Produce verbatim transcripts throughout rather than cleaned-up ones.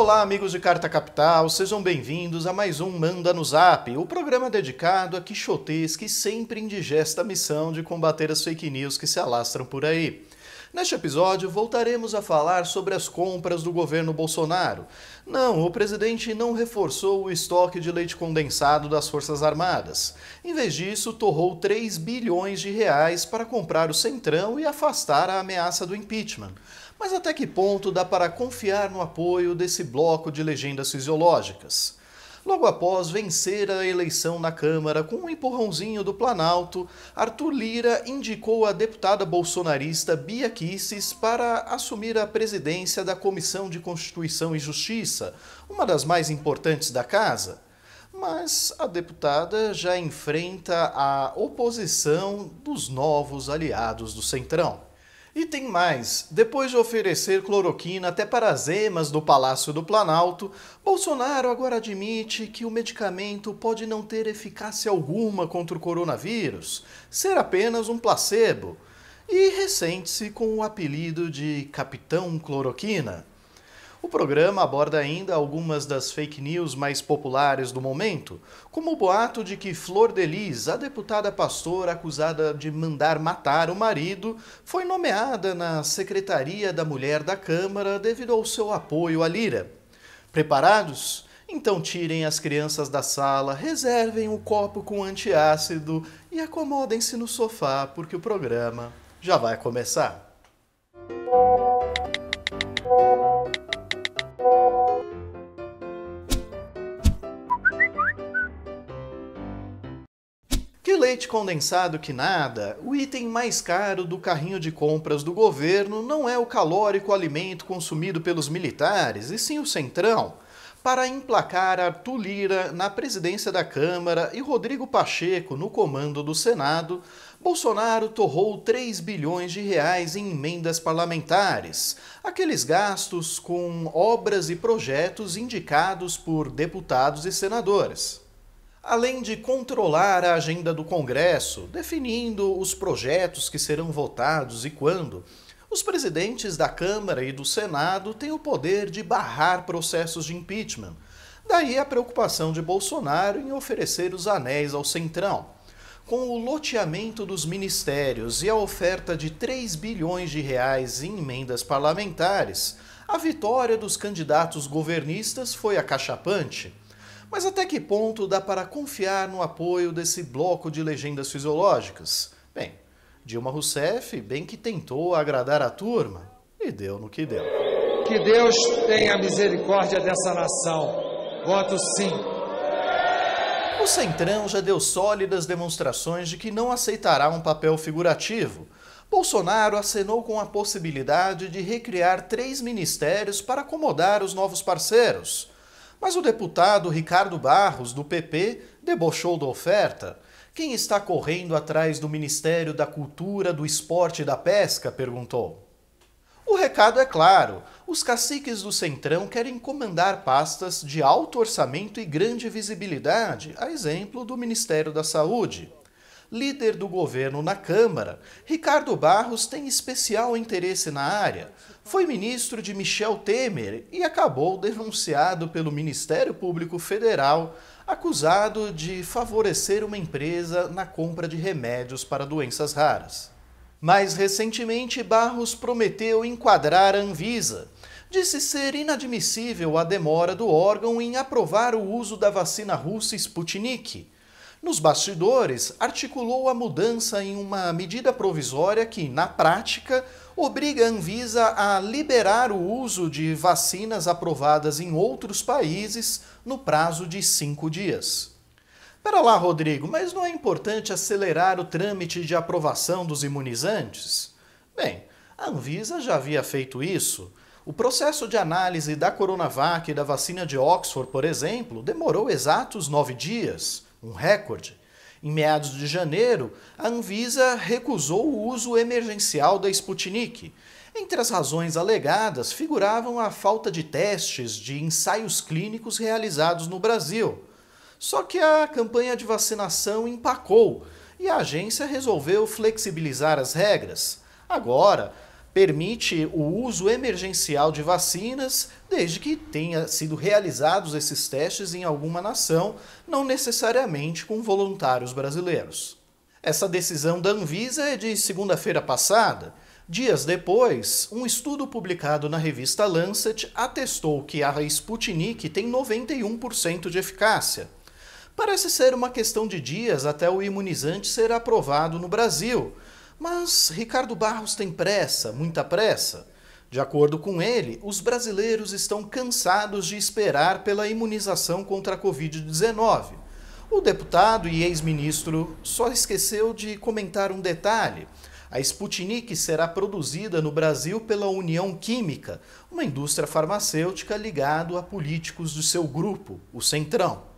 Olá, amigos de Carta Capital, sejam bem-vindos a mais um Manda no Zap, o programa dedicado a quixotês que sempre indigesta a missão de combater as fake news que se alastram por aí. Neste episódio, voltaremos a falar sobre as compras do governo Bolsonaro. Não, o presidente não reforçou o estoque de leite condensado das Forças Armadas. Em vez disso, torrou três bilhões de reais para comprar o Centrão e afastar a ameaça do impeachment. Mas até que ponto dá para confiar no apoio desse bloco de legendas fisiológicas? Logo após vencer a eleição na Câmara com um empurrãozinho do Planalto, Arthur Lira indicou a deputada bolsonarista Bia Kicis para assumir a presidência da Comissão de Constituição e Justiça, uma das mais importantes da casa. Mas a deputada já enfrenta a oposição dos novos aliados do Centrão. E tem mais, depois de oferecer cloroquina até para as emas do Palácio do Planalto, Bolsonaro agora admite que o medicamento pode não ter eficácia alguma contra o coronavírus, ser apenas um placebo, e ressente-se com o apelido de Capitão Cloroquina. O programa aborda ainda algumas das fake news mais populares do momento, como o boato de que Flordelis, a deputada pastora acusada de mandar matar o marido, foi nomeada na Secretaria da Mulher da Câmara devido ao seu apoio a Lira. Preparados? Então tirem as crianças da sala, reservem um copo com antiácido e acomodem-se no sofá, porque o programa já vai começar. Leite condensado que nada, o item mais caro do carrinho de compras do governo não é o calórico alimento consumido pelos militares, e sim o Centrão. Para emplacar Arthur Lira na presidência da Câmara e Rodrigo Pacheco no comando do Senado, Bolsonaro torrou três bilhões de reais em emendas parlamentares, aqueles gastos com obras e projetos indicados por deputados e senadores. Além de controlar a agenda do Congresso, definindo os projetos que serão votados e quando, os presidentes da Câmara e do Senado têm o poder de barrar processos de impeachment. Daí a preocupação de Bolsonaro em oferecer os anéis ao Centrão. Com o loteamento dos ministérios e a oferta de três bilhões de reais em emendas parlamentares, a vitória dos candidatos governistas foi acachapante. Mas até que ponto dá para confiar no apoio desse bloco de legendas fisiológicas? Bem, Dilma Rousseff bem que tentou agradar a turma e deu no que deu. Que Deus tenha misericórdia dessa nação. Voto sim. O Centrão já deu sólidas demonstrações de que não aceitará um papel figurativo. Bolsonaro acenou com a possibilidade de recriar três ministérios para acomodar os novos parceiros. Mas o deputado Ricardo Barros, do P P, debochou da oferta. Quem está correndo atrás do Ministério da Cultura, do Esporte e da Pesca? Perguntou. O recado é claro. Os caciques do Centrão querem comandar pastas de alto orçamento e grande visibilidade, a exemplo do Ministério da Saúde. Líder do governo na Câmara, Ricardo Barros tem especial interesse na área. Foi ministro de Michel Temer e acabou denunciado pelo Ministério Público Federal, acusado de favorecer uma empresa na compra de remédios para doenças raras. Mais recentemente, Barros prometeu enquadrar a Anvisa. Disse ser inadmissível a demora do órgão em aprovar o uso da vacina russa Sputnik. Nos bastidores, articulou a mudança em uma medida provisória que, na prática, obriga a Anvisa a liberar o uso de vacinas aprovadas em outros países no prazo de cinco dias. Pera lá, Rodrigo, mas não é importante acelerar o trâmite de aprovação dos imunizantes? Bem, a Anvisa já havia feito isso. O processo de análise da Coronavac e da vacina de Oxford, por exemplo, demorou exatos nove dias. Um recorde. Em meados de janeiro, a Anvisa recusou o uso emergencial da Sputnik. Entre as razões alegadas figuravam a falta de testes de ensaios clínicos realizados no Brasil. Só que a campanha de vacinação empacou e a agência resolveu flexibilizar as regras. Agora, permite o uso emergencial de vacinas desde que tenha sido realizados esses testes em alguma nação, não necessariamente com voluntários brasileiros. Essa decisão da Anvisa é de segunda-feira passada. Dias depois, um estudo publicado na revista Lancet atestou que a Sputnik tem noventa e um por cento de eficácia. Parece ser uma questão de dias até o imunizante ser aprovado no Brasil, mas Ricardo Barros tem pressa, muita pressa. De acordo com ele, os brasileiros estão cansados de esperar pela imunização contra a Covid dezenove. O deputado e ex-ministro só esqueceu de comentar um detalhe. A Sputnik será produzida no Brasil pela União Química, uma indústria farmacêutica ligada a políticos do seu grupo, o Centrão.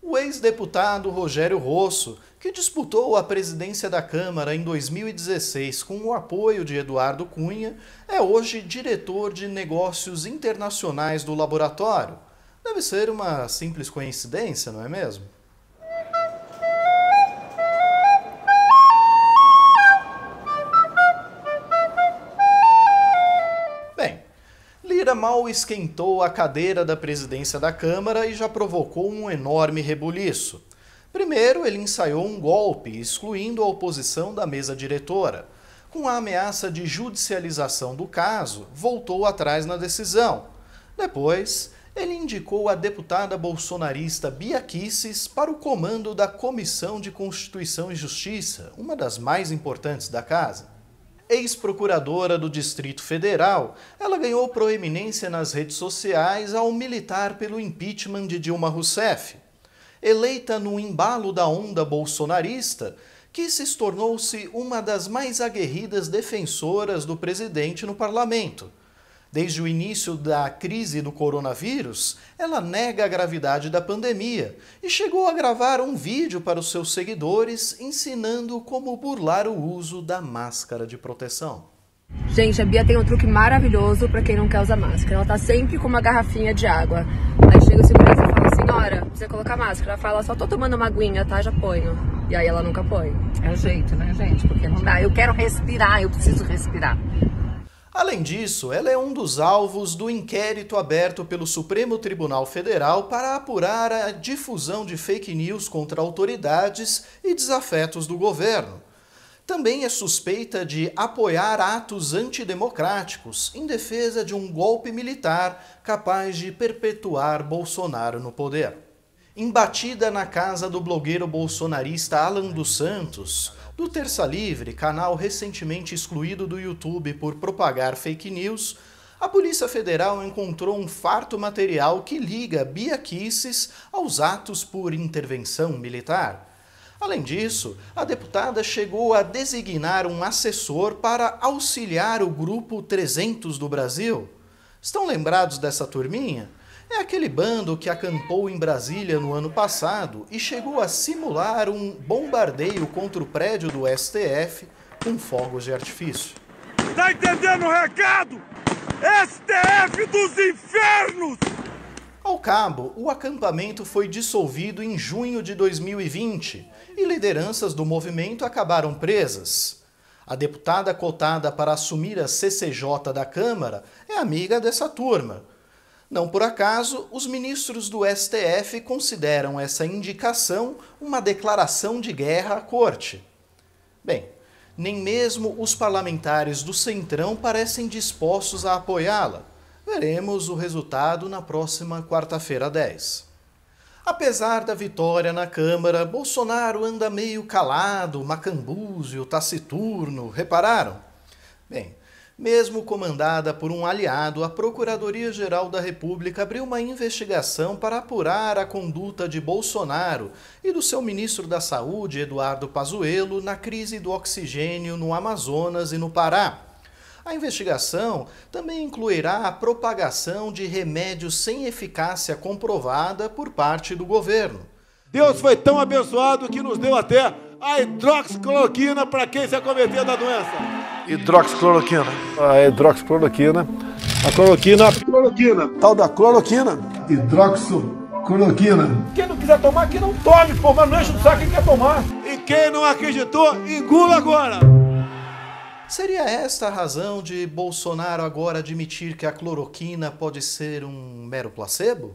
O ex-deputado Rogério Rosso, que disputou a presidência da Câmara em dois mil e dezesseis com o apoio de Eduardo Cunha, é hoje diretor de negócios internacionais do laboratório. Deve ser uma simples coincidência, não é mesmo? Mal esquentou a cadeira da presidência da Câmara e já provocou um enorme rebuliço. Primeiro, ele ensaiou um golpe, excluindo a oposição da mesa diretora. Com a ameaça de judicialização do caso, voltou atrás na decisão. Depois, ele indicou a deputada bolsonarista Bia Kicis para o comando da Comissão de Constituição e Justiça, uma das mais importantes da casa. Ex-procuradora do Distrito Federal, ela ganhou proeminência nas redes sociais ao militar pelo impeachment de Dilma Rousseff. Eleita no embalo da onda bolsonarista, Kicis tornou-se uma das mais aguerridas defensoras do presidente no parlamento. Desde o início da crise do coronavírus, ela nega a gravidade da pandemia e chegou a gravar um vídeo para os seus seguidores ensinando como burlar o uso da máscara de proteção. Gente, a Bia tem um truque maravilhoso para quem não quer usar máscara. Ela tá sempre com uma garrafinha de água. Aí chega o segurança e fala, senhora, precisa colocar máscara. Ela fala, só tô tomando uma aguinha, tá? Já ponho. E aí ela nunca põe. É o jeito, né, gente? Porque não dá. Eu quero respirar, eu preciso respirar. Além disso, ela é um dos alvos do inquérito aberto pelo Supremo Tribunal Federal para apurar a difusão de fake news contra autoridades e desafetos do governo. Também é suspeita de apoiar atos antidemocráticos em defesa de um golpe militar capaz de perpetuar Bolsonaro no poder. Embatida na casa do blogueiro bolsonarista Alan dos Santos, do Terça Livre, canal recentemente excluído do YouTube por propagar fake news, a Polícia Federal encontrou um farto material que liga Bia Kicis aos atos por intervenção militar. Além disso, a deputada chegou a designar um assessor para auxiliar o Grupo trezentos do Brasil. Estão lembrados dessa turminha? É aquele bando que acampou em Brasília no ano passado e chegou a simular um bombardeio contra o prédio do S T F com fogos de artifício. Tá entendendo o recado? S T F dos infernos! Ao cabo, o acampamento foi dissolvido em junho de dois mil e vinte e lideranças do movimento acabaram presas. A deputada cotada para assumir a C C J da Câmara é amiga dessa turma. Não por acaso, os ministros do S T F consideram essa indicação uma declaração de guerra à corte. Bem, nem mesmo os parlamentares do Centrão parecem dispostos a apoiá-la. Veremos o resultado na próxima quarta-feira, dez. Apesar da vitória na Câmara, Bolsonaro anda meio calado, macambúzio, taciturno, repararam? Bem... Mesmo comandada por um aliado, a Procuradoria-Geral da República abriu uma investigação para apurar a conduta de Bolsonaro e do seu ministro da Saúde, Eduardo Pazuello, na crise do oxigênio no Amazonas e no Pará. A investigação também incluirá a propagação de remédios sem eficácia comprovada por parte do governo. Deus foi tão abençoado que nos deu até a hidroxicloroquina para quem se acometer da doença. Hidroxicloroquina. A hidroxicloroquina. A cloroquina. A cloroquina. Tal da cloroquina. Hidroxicloroquina. Quem não quiser tomar, que não tome, pô, mas não enche o saco quem quer tomar. E quem não acreditou, engula agora. Seria esta a razão de Bolsonaro agora admitir que a cloroquina pode ser um mero placebo?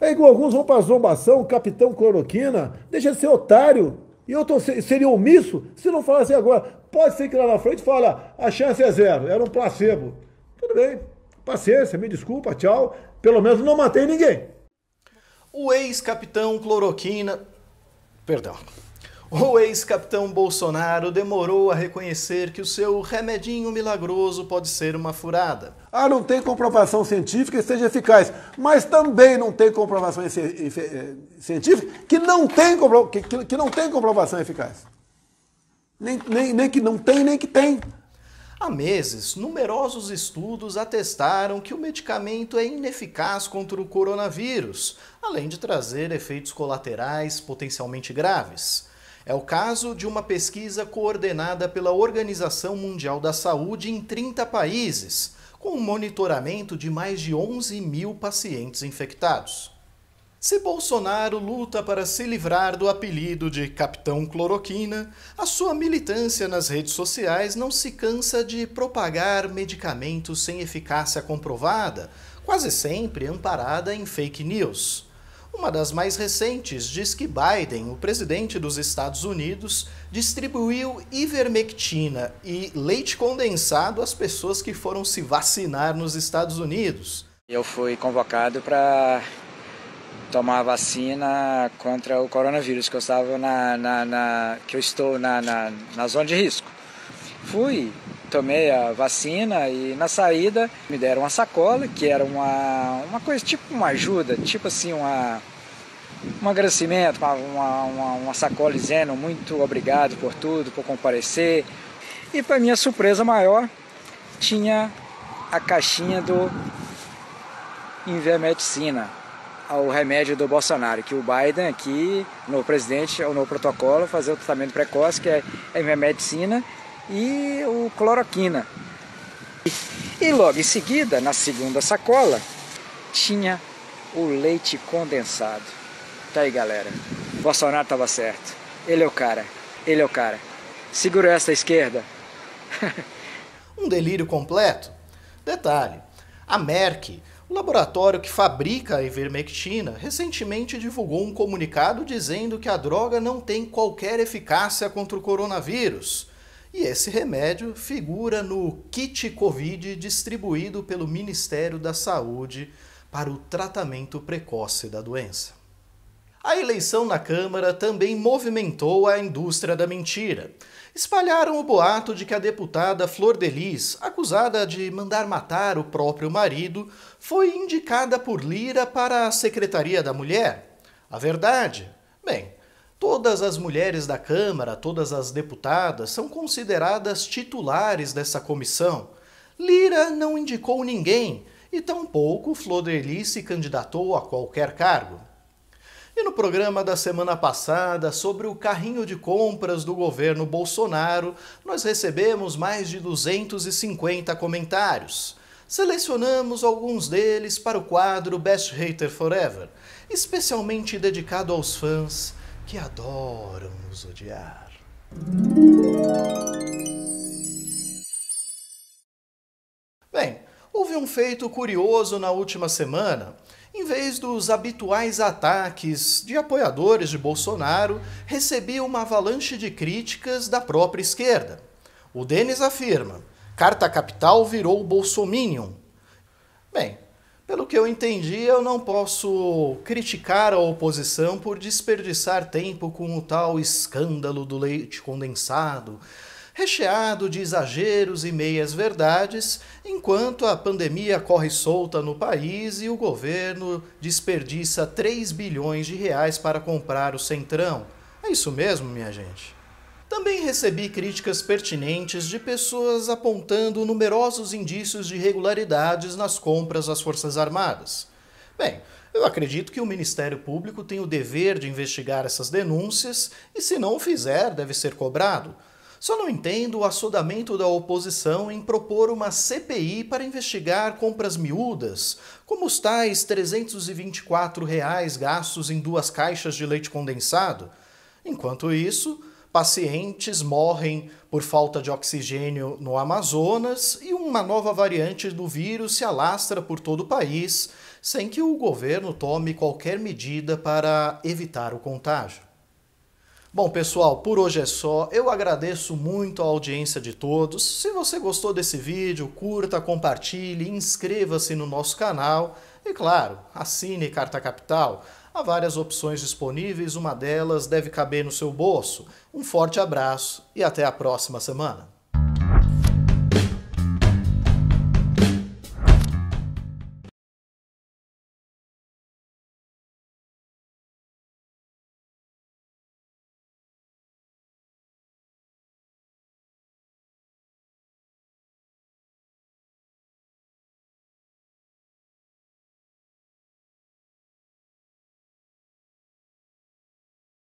É igual alguns vão para a zombação, Capitão Cloroquina, deixa de ser otário. E eu tô, seria omisso se não falasse agora. Pode ser que lá na frente fale, a chance é zero, era um placebo. Tudo bem, paciência, me desculpa, tchau. Pelo menos não matei ninguém. O ex-capitão Cloroquina... Perdão. O ex-capitão Bolsonaro demorou a reconhecer que o seu remedinho milagroso pode ser uma furada. Ah, não tem comprovação científica que seja eficaz, mas também não tem comprovação científica que não tem, compro... que, que, que não tem comprovação eficaz. Nem, nem, nem que não tem, nem que tem. Há meses, numerosos estudos atestaram que o medicamento é ineficaz contra o coronavírus, além de trazer efeitos colaterais potencialmente graves. É o caso de uma pesquisa coordenada pela Organização Mundial da Saúde em trinta países, com um monitoramento de mais de onze mil pacientes infectados. Se Bolsonaro luta para se livrar do apelido de Capitão Cloroquina, a sua militância nas redes sociais não se cansa de propagar medicamentos sem eficácia comprovada, quase sempre amparada em fake news. Uma das mais recentes diz que Biden, o presidente dos Estados Unidos, distribuiu ivermectina e leite condensado às pessoas que foram se vacinar nos Estados Unidos. Eu fui convocado para... tomar a vacina contra o coronavírus, que eu estava na, na, na que eu estou na, na, na zona de risco. Fui, tomei a vacina e na saída me deram uma sacola, que era uma, uma coisa tipo uma ajuda, tipo assim, uma, um agradecimento, uma, uma, uma sacola dizendo muito obrigado por tudo, por comparecer. E para minha surpresa maior, tinha a caixinha do ivermectina, ao remédio do Bolsonaro, que o Biden aqui, no presidente, ou no protocolo, fazer o tratamento precoce, que é a ivermectina e o cloroquina. E logo em seguida, na segunda sacola, tinha o leite condensado. Tá aí, galera. O Bolsonaro tava certo. Ele é o cara. Ele é o cara. Segura essa esquerda. Um delírio completo. Detalhe, a Merck... o laboratório que fabrica a ivermectina recentemente divulgou um comunicado dizendo que a droga não tem qualquer eficácia contra o coronavírus. E esse remédio figura no kit Covid distribuído pelo Ministério da Saúde para o tratamento precoce da doença. A eleição na Câmara também movimentou a indústria da mentira. Espalharam o boato de que a deputada Flordelis, acusada de mandar matar o próprio marido, foi indicada por Lira para a Secretaria da Mulher. A verdade? Bem, todas as mulheres da Câmara, todas as deputadas, são consideradas titulares dessa comissão. Lira não indicou ninguém e tampouco Flordelis se candidatou a qualquer cargo. E no programa da semana passada, sobre o carrinho de compras do governo Bolsonaro, nós recebemos mais de duzentos e cinquenta comentários. Selecionamos alguns deles para o quadro Best Hater Forever, especialmente dedicado aos fãs que adoram nos odiar. Bem, houve um feito curioso na última semana. Em vez dos habituais ataques de apoiadores de Bolsonaro, recebia uma avalanche de críticas da própria esquerda. O Denis afirma, Carta Capital virou bolsominion. Bem, pelo que eu entendi, eu não posso criticar a oposição por desperdiçar tempo com o tal escândalo do leite condensado, recheado de exageros e meias-verdades, enquanto a pandemia corre solta no país e o governo desperdiça três bilhões de reais para comprar o Centrão. É isso mesmo, minha gente? Também recebi críticas pertinentes de pessoas apontando numerosos indícios de irregularidades nas compras das Forças Armadas. Bem, eu acredito que o Ministério Público tem o dever de investigar essas denúncias e, se não o fizer, deve ser cobrado. Só não entendo o assodamento da oposição em propor uma C P I para investigar compras miúdas, como os tais trezentos e vinte e quatro reais gastos em duas caixas de leite condensado. Enquanto isso, pacientes morrem por falta de oxigênio no Amazonas e uma nova variante do vírus se alastra por todo o país, sem que o governo tome qualquer medida para evitar o contágio. Bom, pessoal, por hoje é só. Eu agradeço muito a audiência de todos. Se você gostou desse vídeo, curta, compartilhe, inscreva-se no nosso canal e, claro, assine Carta Capital. Há várias opções disponíveis, uma delas deve caber no seu bolso. Um forte abraço e até a próxima semana.